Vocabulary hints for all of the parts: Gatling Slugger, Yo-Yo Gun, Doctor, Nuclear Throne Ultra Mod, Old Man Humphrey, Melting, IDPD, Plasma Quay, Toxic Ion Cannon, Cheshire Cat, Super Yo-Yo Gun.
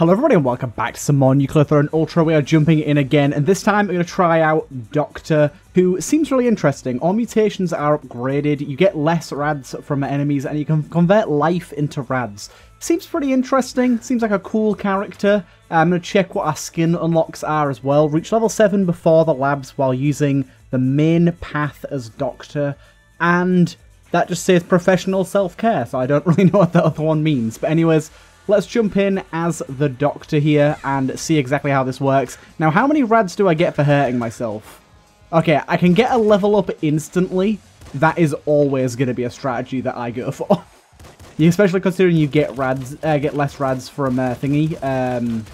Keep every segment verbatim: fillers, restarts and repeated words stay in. Hello everybody and welcome back to some more Nuclear Throne Ultra. We are jumping in again, and this time we're going to try out Doctor, who seems really interesting. All mutations are upgraded, you get less rads from enemies, and you can convert life into rads. Seems pretty interesting, seems like a cool character. I'm going to check what our skin unlocks are as well. Reach level seven before the labs while using the main path as Doctor, and that just says professional self-care, so I don't really know what the other one means. But anyways, let's jump in as the Doctor here and see exactly how this works. Now, how many rads do I get for hurting myself? Okay, I can get a level up instantly. That is always going to be a strategy that I go for. Especially considering you get rads, uh, get less rads from uh, thingy, um,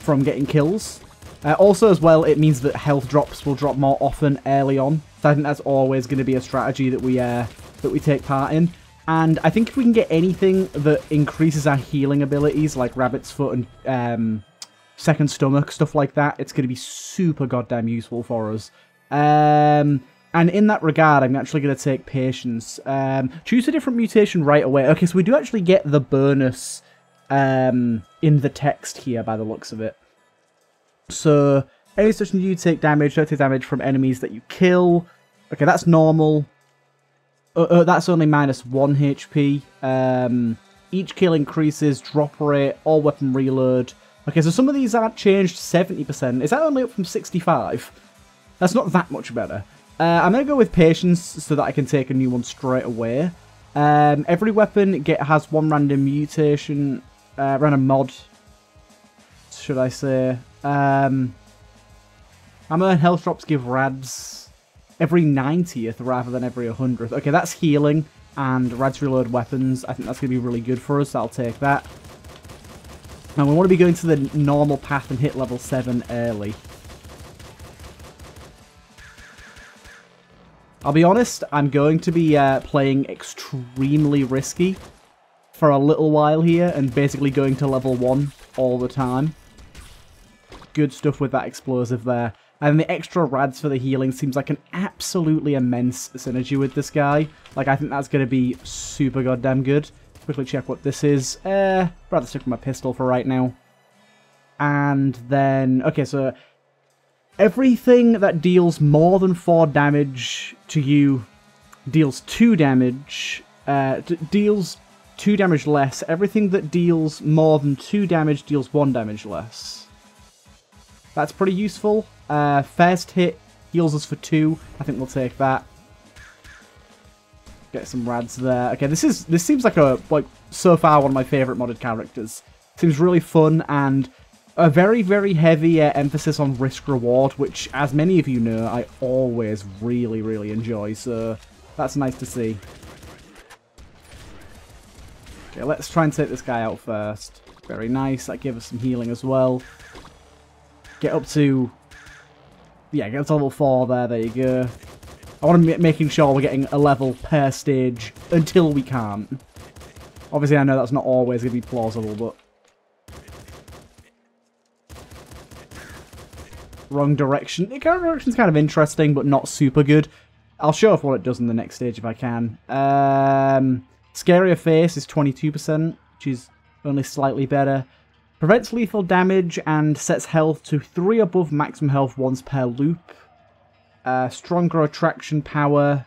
from getting kills. Uh, also, as well, it means that health drops will drop more often early on. So I think that's always going to be a strategy that we uh, that we take part in. And I think if we can get anything that increases our healing abilities, like Rabbit's Foot and um, Second Stomach, stuff like that, it's going to be super goddamn useful for us. Um, and in that regard, I'm actually going to take Patience. Um, choose a different mutation right away. Okay, so we do actually get the bonus um, in the text here, by the looks of it. So, any such you take damage, thirty damage from enemies that you kill. Okay, that's normal. Uh, uh, that's only minus one H P. Um, each kill increases drop rate, all weapon reload. Okay, so some of these aren't changed. Seventy percent. Is that only up from sixty-five? That's not that much better. Uh, I'm gonna go with Patience so that I can take a new one straight away. Um, every weapon get has one random mutation, uh, random mod, should I say? Um, ammo and health drops give rads every ninetieth rather than every hundredth. Okay, that's healing and rads reload weapons. I think that's going to be really good for us, so I'll take that. And we want to be going to the normal path and hit level seven early. I'll be honest, I'm going to be uh, playing extremely risky for a little while here and basically going to level one all the time. Good stuff with that explosive there. And the extra rads for the healing seems like an absolutely immense synergy with this guy. Like, I think that's going to be super goddamn good. Quickly check what this is. Uh, rather stick with my pistol for right now. And then, okay, so everything that deals more than four damage to you deals two damage. Uh, deals two damage less. Everything that deals more than two damage deals one damage less. That's pretty useful. Uh, first hit heals us for two. I think we'll take that. Get some rads there. Okay, this is this seems like a like so far one of my favourite modded characters. Seems really fun and a very very heavy uh, emphasis on risk reward, which, as many of you know, I always really really enjoy. So that's nice to see. Okay, let's try and take this guy out first. Very nice. That gave us some healing as well. Get up to. Yeah, get to level four there, there you go. I want to be making sure we're getting a level per stage until we can't. Obviously, I know that's not always going to be plausible, but... Wrong direction. The current direction's kind of interesting, but not super good. I'll show off what it does in the next stage if I can. Um, Scarier Face is twenty-two percent, which is only slightly better. Prevents lethal damage and sets health to three above maximum health once per loop. Uh, stronger attraction power.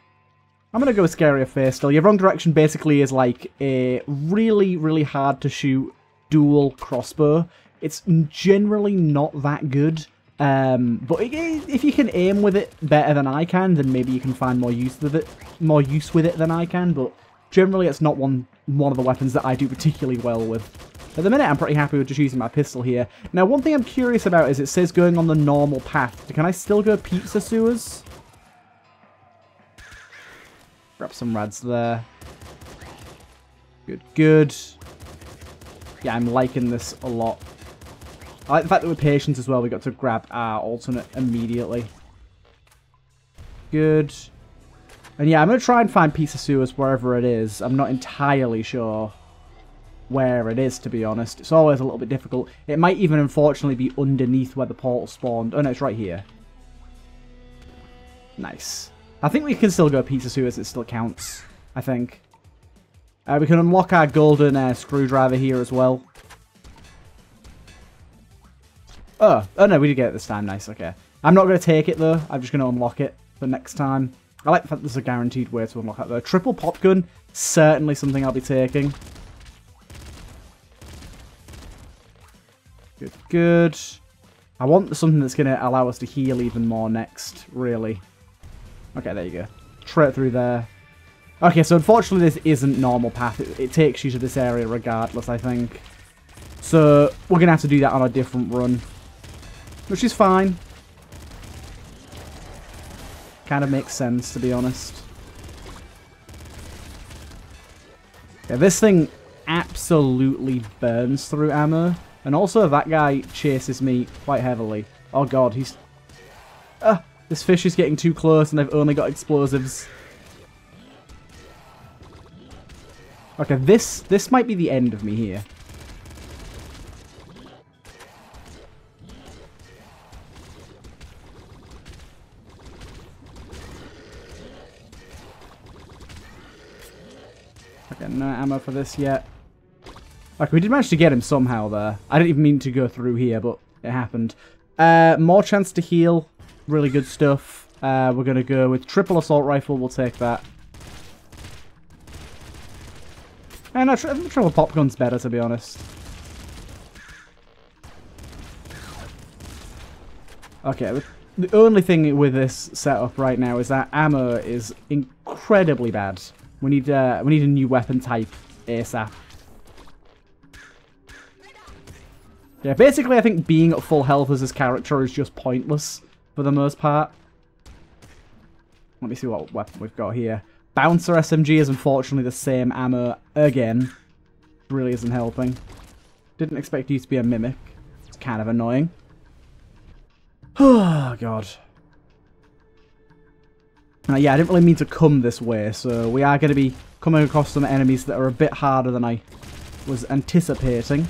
I'm going to go with Scarier Face still. Your wrong direction basically is like a really, really hard to shoot dual crossbow. It's generally not that good. Um, but if you can aim with it better than I can, then maybe you can find more use with it, more use with it than I can. But generally it's not one, one of the weapons that I do particularly well with. At the minute, I'm pretty happy with just using my pistol here. Now, one thing I'm curious about is it says going on the normal path. Can I still go pizza sewers? Grab some rads there. Good, good. Yeah, I'm liking this a lot. I like the fact that with Patience as well, we got to grab our alternate immediately. Good. And yeah, I'm going to try and find pizza sewers wherever it is. I'm not entirely sure where it is, to be honest. It's always a little bit difficult. It might even, unfortunately, be underneath where the portal spawned. Oh, no, it's right here. Nice. I think we can still go pizza sewers. It still counts, I think. Uh, we can unlock our golden uh, screwdriver here as well. Oh, oh no, we did get it this time. Nice, okay. I'm not going to take it, though. I'm just going to unlock it for next time. I like the fact there's a guaranteed way to unlock that, though. Triple pop gun, certainly something I'll be taking. Good, good. I want something that's going to allow us to heal even more next, really. Okay, there you go. Straight through there. Okay, so unfortunately this isn't normal path. It, it takes you to this area regardless, I think. So we're going to have to do that on a different run, which is fine. Kind of makes sense, to be honest. Yeah, this thing absolutely burns through ammo. And also that guy chases me quite heavily. Oh god, he's... Ah, this fish is getting too close and they've only got explosives. Okay, this this might be the end of me here. Okay, no ammo for this yet. Okay, we did manage to get him somehow there. I didn't even mean to go through here, but it happened. Uh, more chance to heal. Really good stuff. Uh, we're going to go with triple assault rifle. We'll take that. And I think triple pop gun's better, to be honest. Okay, the only thing with this setup right now is that ammo is incredibly bad. We need, uh, we need a new weapon type ASAP. Yeah, basically I think being at full health as this character is just pointless for the most part. Let me see what weapon we've got here. Bouncer S M G is unfortunately the same ammo again. Really isn't helping. Didn't expect you to be a mimic. It's kind of annoying. Oh, God. Now, yeah, I didn't really mean to come this way, so we are going to be coming across some enemies that are a bit harder than I was anticipating.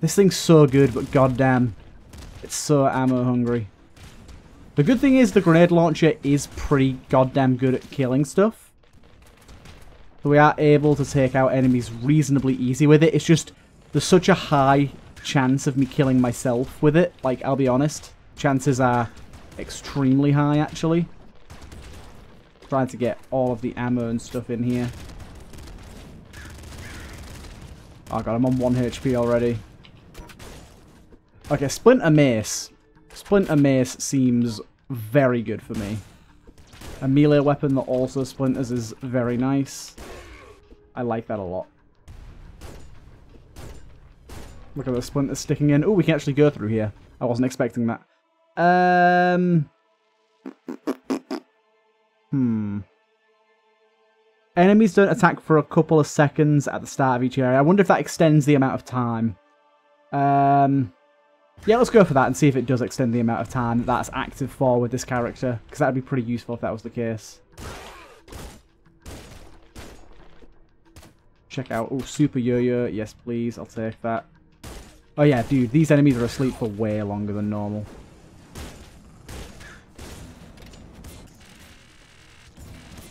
This thing's so good, but goddamn, it's so ammo hungry. The good thing is the grenade launcher is pretty goddamn good at killing stuff. So we are able to take out enemies reasonably easy with it. It's just there's such a high chance of me killing myself with it. Like, I'll be honest, chances are extremely high, actually. Trying to get all of the ammo and stuff in here. Oh god, I'm on one H P already. Okay, Splinter Mace. Splinter Mace seems very good for me. A melee weapon that also splinters is very nice. I like that a lot. Look at the splinters sticking in. Oh, we can actually go through here. I wasn't expecting that. Um. Hmm. Enemies don't attack for a couple of seconds at the start of each area. I wonder if that extends the amount of time. Um... Yeah, let's go for that and see if it does extend the amount of time that that's active for with this character, because that would be pretty useful if that was the case. Check out... Oh, Super Yo-Yo. Yes, please. I'll take that. Oh, yeah, dude. These enemies are asleep for way longer than normal.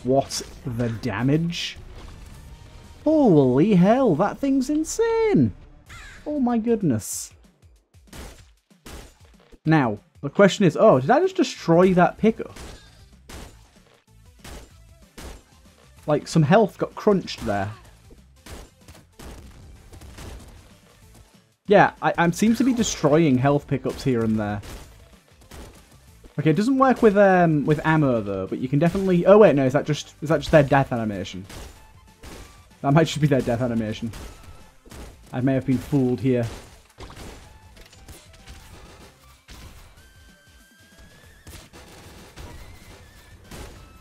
What the damage? Holy hell, that thing's insane! Oh my goodness. Now, the question is, oh, did I just destroy that pickup? Like, some health got crunched there. Yeah, I, I seem to be destroying health pickups here and there. Okay, it doesn't work with um with ammo though, but you can definitely. Oh wait, no, is that just is that just their death animation? That might just be their death animation. I may have been fooled here.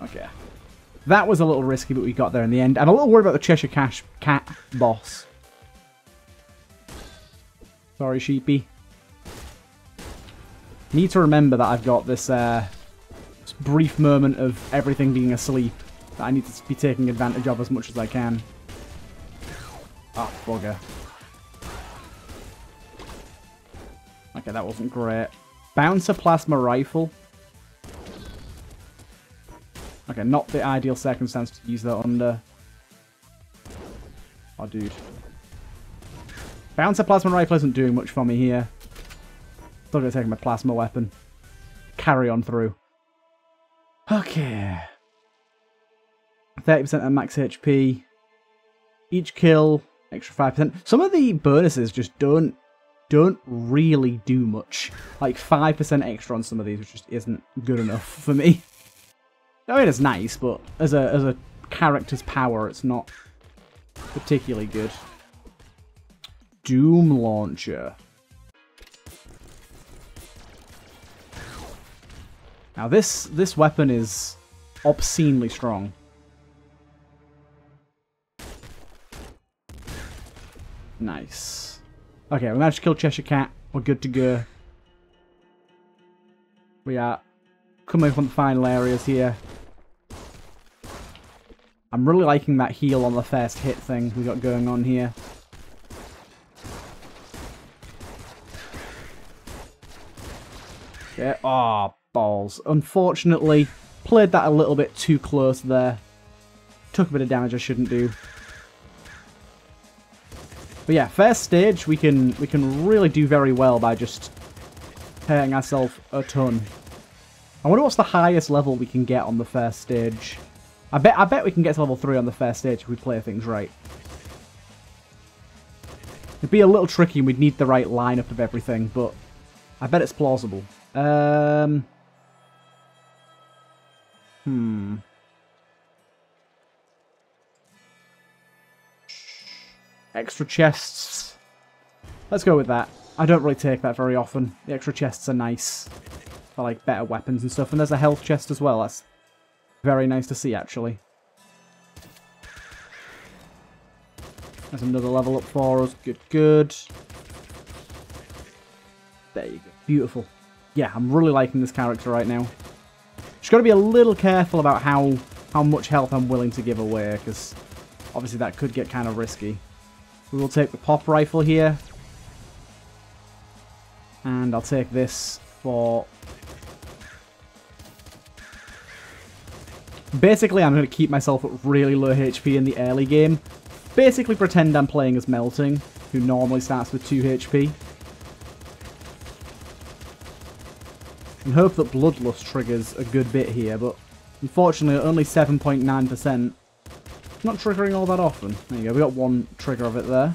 Okay, that was a little risky, but we got there in the end. I'm a little worried about the Cheshire Cash Cat boss. Sorry, sheepy. Need to remember that I've got this, uh, this brief moment of everything being asleep that I need to be taking advantage of as much as I can. Ah, oh, bugger. Okay, that wasn't great. Bouncer plasma rifle. Okay, not the ideal circumstance to use that under. Oh, dude. Bouncer Plasma Rifle isn't doing much for me here. Still going to take my Plasma Weapon. Carry on through. Okay. thirty percent of max H P. Each kill, extra five percent. Some of the bonuses just don't don't really do much. Like five percent extra on some of these, which just isn't good enough for me. I mean, it's nice, but as a as a character's power, it's not particularly good. Doom Launcher. Now this this weapon is obscenely strong. Nice. Okay, we managed to kill Cheshire Cat. We're good to go. We are coming up on the final areas here. I'm really liking that heal on the first hit thing we got going on here. Yeah. Oh, balls. Unfortunately, played that a little bit too close there. Took a bit of damage I shouldn't do. But yeah, first stage, we can we can really do very well by just hurting ourselves a ton. I wonder what's the highest level we can get on the first stage. I bet I bet we can get to level three on the first stage if we play things right. It'd be a little tricky and we'd need the right lineup of everything, but I bet it's plausible. Um Hmm. Extra chests. Let's go with that. I don't really take that very often. The extra chests are nice. For like better weapons and stuff. And there's a health chest as well. That's very nice to see, actually. There's another level up for us. Good, good. There you go. Beautiful. Yeah, I'm really liking this character right now. Just got to be a little careful about how, how much health I'm willing to give away, because obviously that could get kind of risky. We will take the pop rifle here. And I'll take this for... Basically, I'm going to keep myself at really low H P in the early game. Basically pretend I'm playing as Melting, who normally starts with two H P. And hope that Bloodlust triggers a good bit here, but unfortunately only seven point nine percent. Not triggering all that often. There you go, we got one trigger of it there.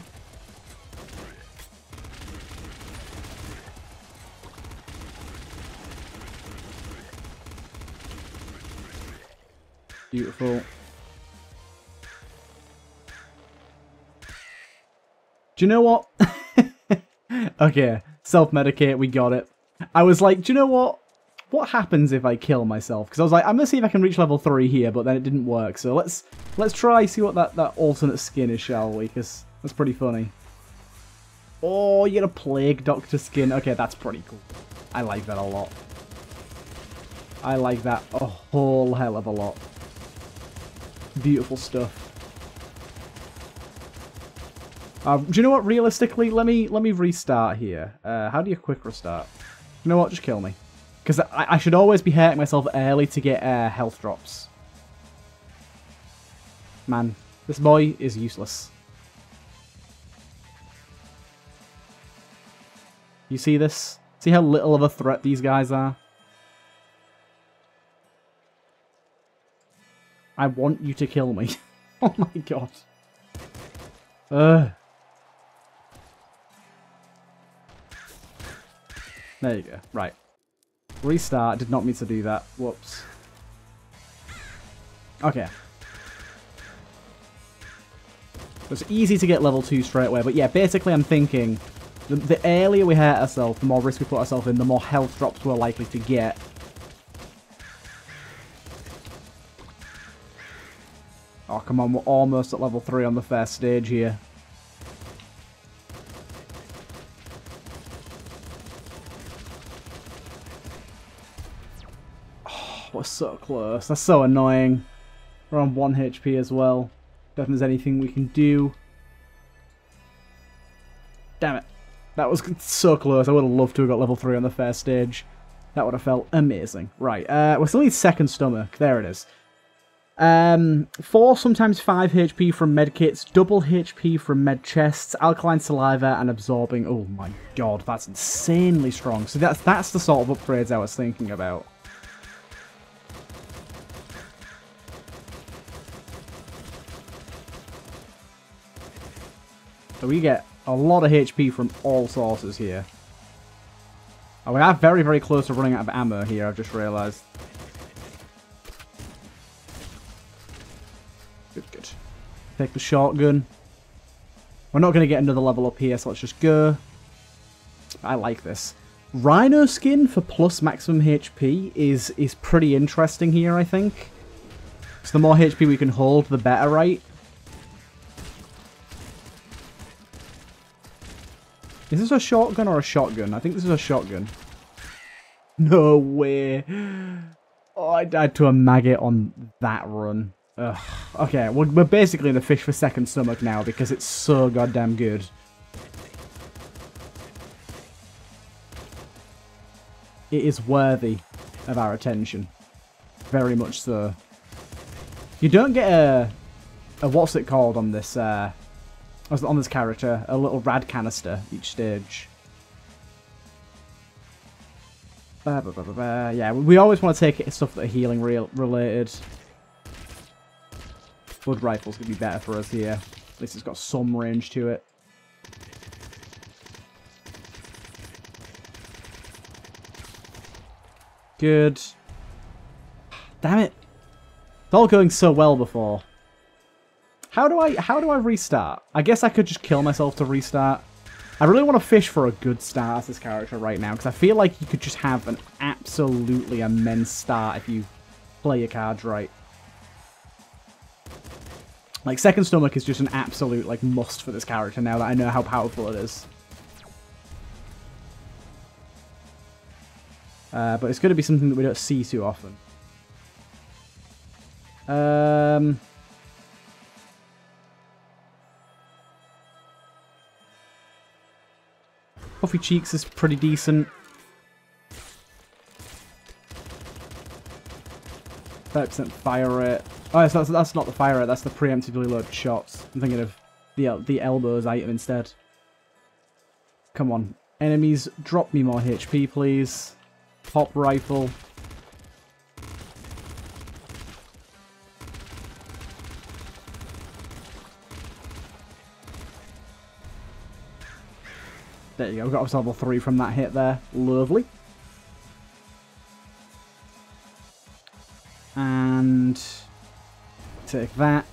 Beautiful. Do you know what? Okay, self-medicate, we got it. I was like, do you know what? What happens if I kill myself? Because I was like, I'm going to see if I can reach level three here, but then it didn't work. So let's let's try, see what that, that alternate skin is, shall we? Because that's pretty funny. Oh, you get a Plague Doctor skin. Okay, that's pretty cool. I like that a lot. I like that a whole hell of a lot. Beautiful stuff. Uh, do you know what? Realistically, let me, let me restart here. Uh, how do you quick restart? You know what? Just kill me. Because I, I should always be hurting myself early to get uh, health drops. Man, this boy is useless. You see this? See how little of a threat these guys are? I want you to kill me. Oh my god. Ugh. There you go. Right. Restart. Did not mean to do that. Whoops. Okay. It's easy to get level two straight away, but yeah, basically I'm thinking the, the earlier we hurt ourselves, the more risk we put ourselves in, the more health drops we're likely to get. Oh, come on. We're almost at level three on the first stage here. We're so close. That's so annoying. We're on one H P as well. Don't think there's anything we can do. Damn it. That was so close. I would have loved to have got level three on the first stage. That would have felt amazing. Right. Uh, we still need second stomach. There it is. Um, four, sometimes five H P from medkits, double H P from med chests, alkaline saliva, and absorbing. Oh my god, that's insanely strong. So that's that's the sort of upgrades I was thinking about. So we get a lot of H P from all sources here. Oh, we are very, very close to running out of ammo here, I've just realised. Good, good. Take the shotgun. We're not going to get another level up here, so let's just go. I like this. Rhino skin for plus maximum H P is, is pretty interesting here, I think. So the more H P we can hold, the better, right? Is this a shotgun or a shotgun? I think this is a shotgun. No way. Oh, I died to a maggot on that run. Ugh. Okay, we're, we're basically in the fish for second stomach now because it's so goddamn good. It is worthy of our attention. Very much so. You don't get a... a what's it called on this... Uh, on this character, a little rad canister each stage. Bah, bah, bah, bah, bah. Yeah, we always want to take it stuff that are healing re related. Blood rifle's going to be better for us here. At least it's got some range to it. Good. Damn it. It's all going so well before. How do I how do I restart? I guess I could just kill myself to restart. I really want to fish for a good start as this character right now, because I feel like you could just have an absolutely immense start if you play your cards right. Like, second stomach is just an absolute, like, must for this character now that I know how powerful it is. Uh, but it's going to be something that we don't see too often. Um... Puffy Cheeks is pretty decent. thirty percent fire rate. Oh, yes, that's, that's not the fire rate, that's the preemptively loaded shots. I'm thinking of the, the elbows item instead. Come on. Enemies, drop me more H P, please. Pop rifle. There you go, we got level three from that hit there. Lovely. And take that.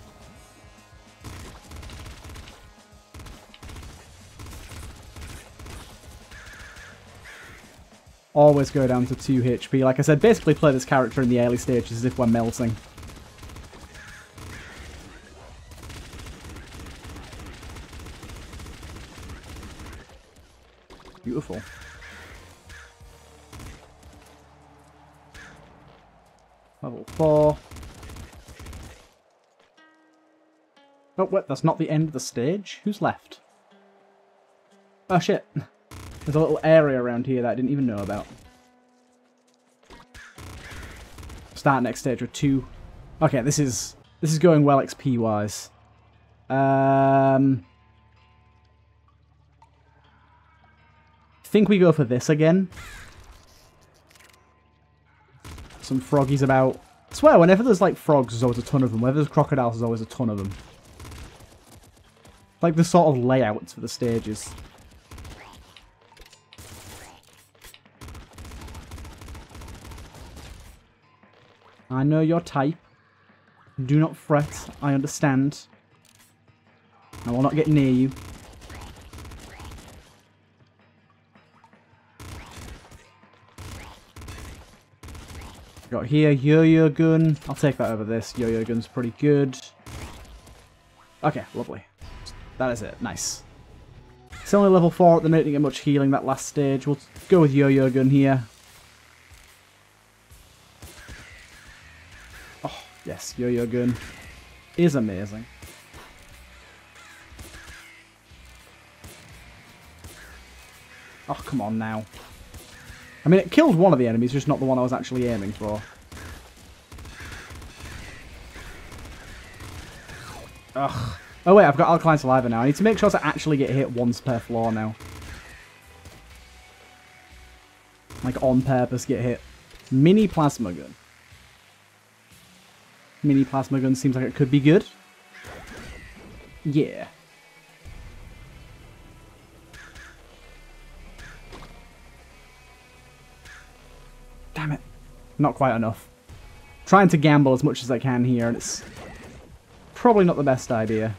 Always go down to two H P. Like I said, basically play this character in the early stages as if we're melting. Beautiful. Level four. Oh, wait, that's not the end of the stage. Who's left? Oh, shit. There's a little area around here that I didn't even know about. Start next stage with two. Okay, this is this is going well X P-wise. Um... I think we go for this again. Some froggies about. I swear, whenever there's like frogs, there's always a ton of them. Whenever there's crocodiles, there's always a ton of them. Like the sort of layouts for the stages. I know your type. Do not fret. I understand. I will not get near you. Got here, Yo-Yo Gun. I'll take that over this. Yo-Yo Gun's pretty good. Okay, lovely. That is it. Nice. It's only level four at the minute. Didn't get much healing that last stage. We'll go with Yo-Yo Gun here. Oh, yes. Yo-Yo Gun is amazing. Oh, come on now. I mean, it killed one of the enemies, just not the one I was actually aiming for. Ugh. Oh wait, I've got alkaline saliva now. I need to make sure to actually get hit once per floor now. Like on purpose get hit. Mini plasma gun. Mini plasma gun seems like it could be good. Yeah. Damn it. Not quite enough. Trying to gamble as much as I can here, and it's probably not the best idea.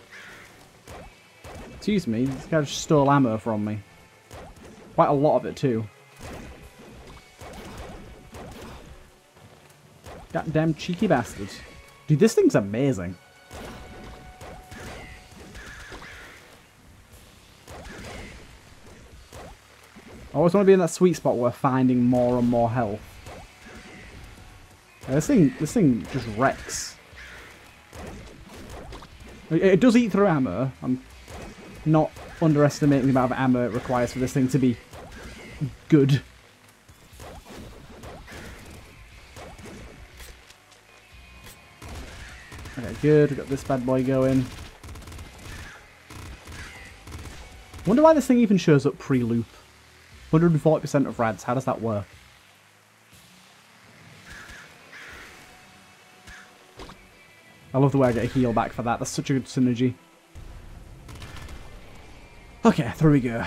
Excuse me, this guy just stole ammo from me. Quite a lot of it too. Goddamn cheeky bastard. Dude, this thing's amazing. I always want to be in that sweet spot where we're finding more and more health. Yeah, this thing, this thing just wrecks. It, it does eat through ammo. I'm not underestimating the amount of ammo it requires for this thing to be good. Okay, good. We've got this bad boy going. Wonder why this thing even shows up pre-loop. one hundred forty percent of rads. How does that work? I love the way I get a heal back for that. That's such a good synergy. Okay, there we go.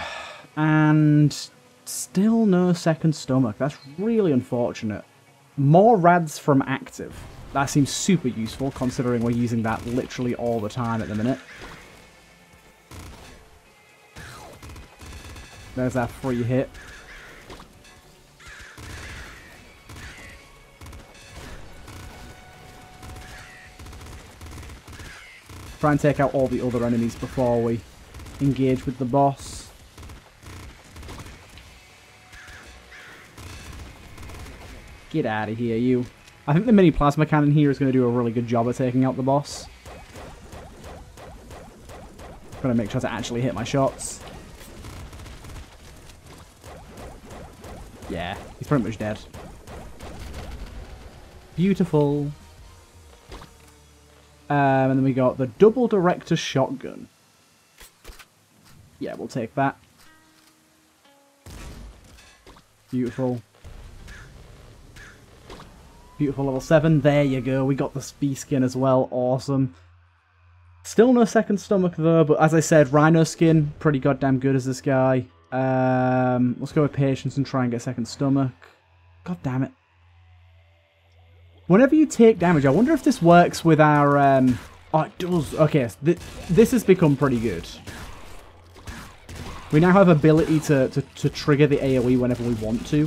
And still no second stomach. That's really unfortunate. More rads from active. That seems super useful considering we're using that literally all the time at the minute. There's our free hit. Try and take out all the other enemies before we engage with the boss. Get out of here, you. I think the mini plasma cannon here is going to do a really good job of taking out the boss. I'm going to make sure to actually hit my shots. Yeah, he's pretty much dead. Beautiful. Um, and then we got the double director shotgun. Yeah, we'll take that. Beautiful. Beautiful level seven. There you go. We got the speed skin as well. Awesome. Still no second stomach though, but as I said, rhino skin, pretty goddamn good as this guy. Um, let's go with patience and try and get second stomach. God damn it. Whenever you take damage, I wonder if this works with our... Um, oh, it does. Okay, so th this has become pretty good. We now have ability to, to, to trigger the AoE whenever we want to.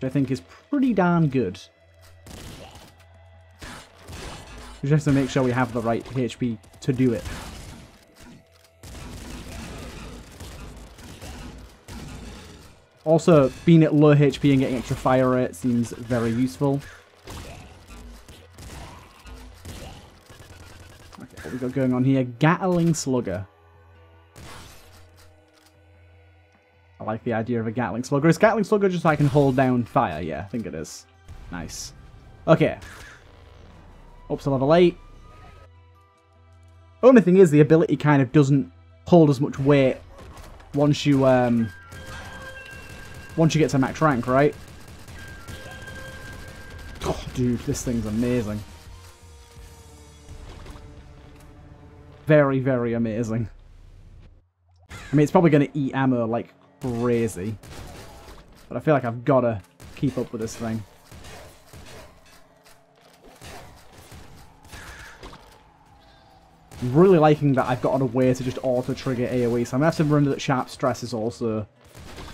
Which I think is pretty darn good. We just have to make sure we have the right H P to do it. Also, being at low H P and getting extra fire rate seems very useful. Okay, what we got going on here? Gatling Slugger. I like the idea of a Gatling Slugger. Is Gatling Slugger just so I can hold down fire? Yeah, I think it is. Nice. Okay. Up to level eight. Only thing is, the ability kind of doesn't hold as much weight once you... um. Once you get to max rank, right? Oh, dude, this thing's amazing. Very, very amazing. I mean, it's probably going to eat ammo like crazy. But I feel like I've got to keep up with this thing. I'm really liking that I've gotten a way to just auto-trigger AoE, so I'm going to have to remember that sharp stress is also...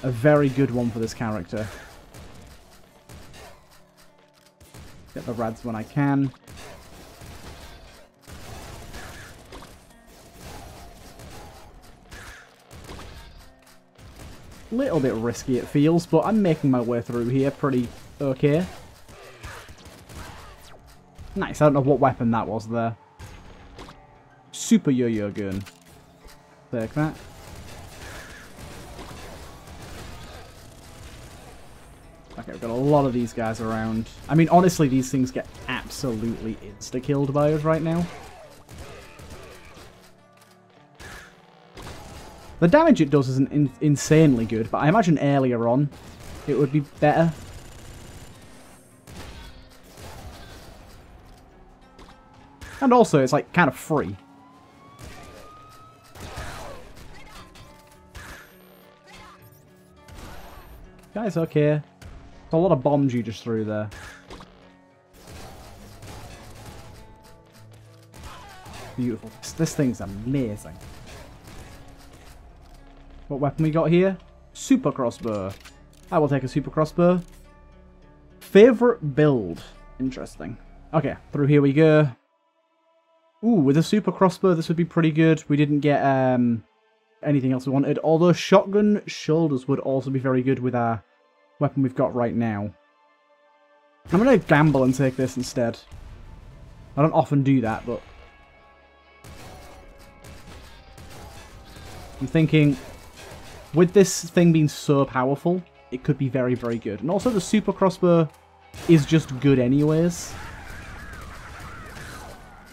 a very good one for this character. Get the rads when I can. Little bit risky it feels, but I'm making my way through here pretty okay. Nice, I don't know what weapon that was there. Super Yo-Yo Gun. Take that. Okay, we've got a lot of these guys around. I mean, honestly, these things get absolutely insta-killed by us right now. The damage it does isn't in insanely good, but I imagine earlier on it would be better. And also, it's like kind of free. Guys, okay. There's a lot of bombs you just threw there. Beautiful. This, this thing's amazing. What weapon we got here? Super crossbow. I will take a super crossbow. Favorite build. Interesting. Okay, through here we go. Ooh, with a super crossbow, this would be pretty good. We didn't get um, anything else we wanted. Although shotgun shoulders would also be very good with our weapon we've got right now. I'm going to gamble and take this instead. I don't often do that, but... I'm thinking, with this thing being so powerful, it could be very, very good. And also the super crossbow is just good anyways.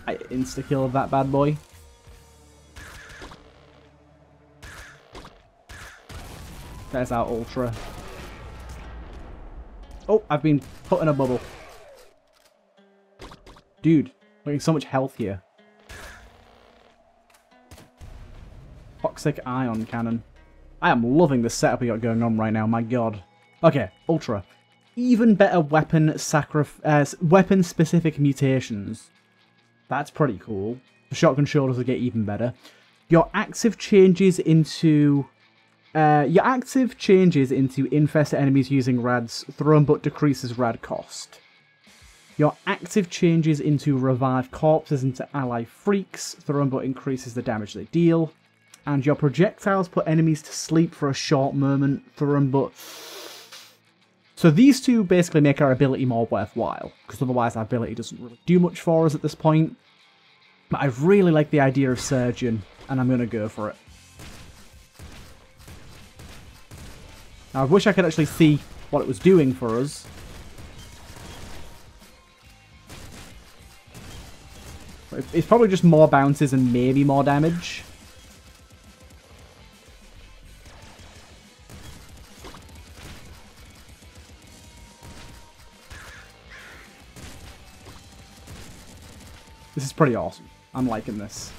I insta-killed that bad boy. There's our ultra. Oh, I've been put in a bubble. Dude, we're getting so much health here. Toxic Ion Cannon. I am loving the setup we got going on right now, my god. Okay, ultra. Even better weapon sacrif- uh, weapon-specific mutations. That's pretty cool. The shotgun shoulders will get even better. Your active changes into... Uh, your active changes into infest enemies using rads, thrown but decreases rad cost. Your active changes into revive corpses into ally freaks, thrown but increases the damage they deal. And your projectiles put enemies to sleep for a short moment, thrown but... So these two basically make our ability more worthwhile, because otherwise our ability doesn't really do much for us at this point. But I really like the idea of Surgeon, and I'm going to go for it. Now, I wish I could actually see what it was doing for us. It's probably just more bounces and maybe more damage. This is pretty awesome. I'm liking this.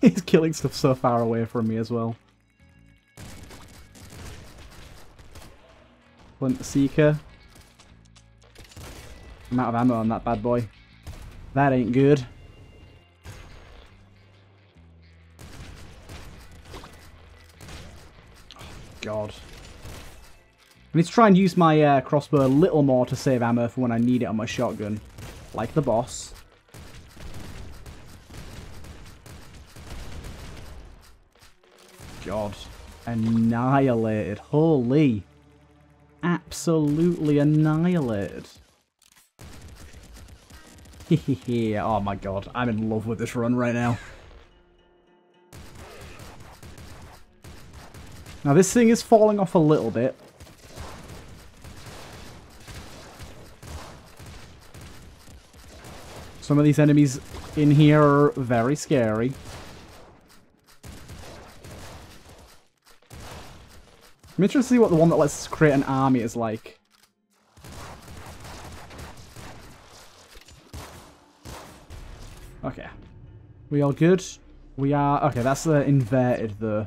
He's killing stuff so far away from me as well. Flint Seeker. I'm out of ammo on that bad boy. That ain't good. Oh, God. I need to try and use my uh, crossbow a little more to save ammo for when I need it on my shotgun. Like the boss. God. Annihilated. Holy. Absolutely annihilated. Hehehe. Oh my god. I'm in love with this run right now. Now this thing is falling off a little bit. Some of these enemies in here are very scary. I'm interested to see what the one that lets us create an army is like. Okay. We all good? We are... Okay, that's the inverted, though.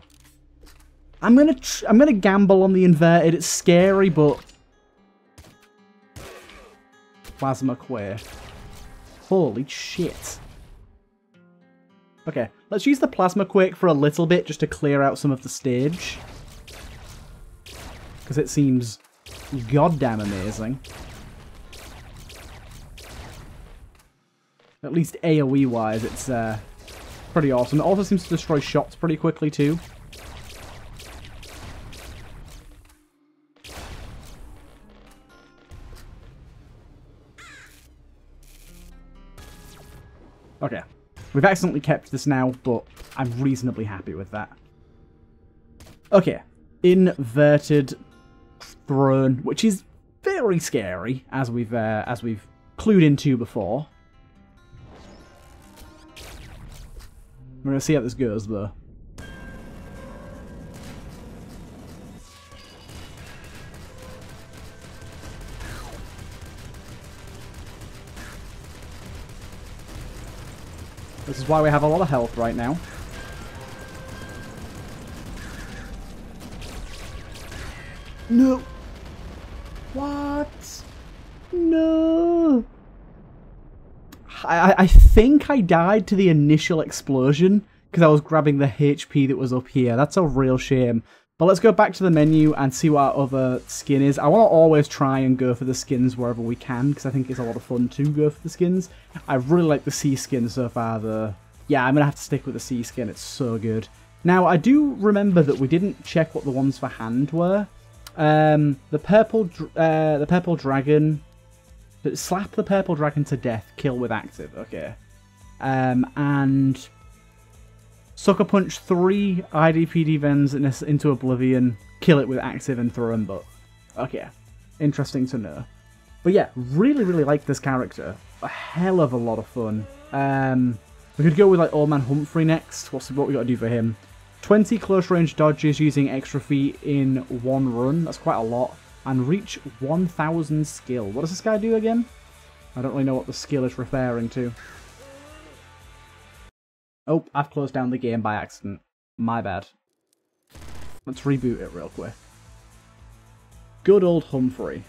I'm gonna... Tr I'm gonna gamble on the inverted. It's scary, but... Plasma Quay. Holy shit. Okay, let's use the Plasma Quake for a little bit just to clear out some of the stage. Because it seems goddamn amazing. At least AoE-wise, it's uh, pretty awesome. It also seems to destroy shots pretty quickly, too. Okay, we've accidentally kept this now, but I'm reasonably happy with that. Okay, inverted Throne, which is very scary, as we've uh, as we've clued into before. We're gonna see how this goes, though. This is why we have a lot of health right now. No! What? No! I, I think I died to the initial explosion because I was grabbing the H P that was up here. That's a real shame. But let's go back to the menu and see what our other skin is. I want to always try and go for the skins wherever we can, because I think it's a lot of fun to go for the skins. I really like the sea skin so far, though. Yeah, I'm going to have to stick with the sea skin. It's so good. Now, I do remember that we didn't check what the ones for hand were. Um, the purple uh, the purple dragon... Slap the purple dragon to death. Kill with active. Okay. Um, and... Sucker Punch three I D P D Vens into Oblivion, kill it with active and throw him butt. Okay, interesting to know. But yeah, really, really like this character. A hell of a lot of fun. Um, we could go with like Old Man Humphrey next. What's what we got to do for him? twenty close range dodges using extra feet in one run. That's quite a lot. And reach one thousand skill. What does this guy do again? I don't really know what the skill is referring to. Oh, I've closed down the game by accident. My bad. Let's reboot it real quick. Good old Humphrey.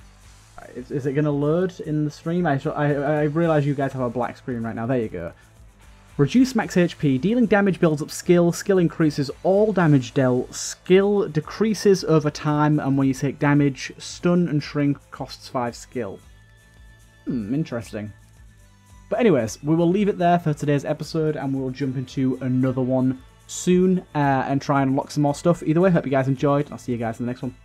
Is, is it going to load in the stream? I, I, I realise you guys have a black screen right now. There you go. Reduce max H P. Dealing damage builds up skill. Skill increases all damage dealt. Skill decreases over time. And when you take damage, stun and shrink costs five skill. Hmm, interesting. But anyways, we will leave it there for today's episode, and we'll jump into another one soon uh, and try and unlock some more stuff. Either way, hope you guys enjoyed, and I'll see you guys in the next one.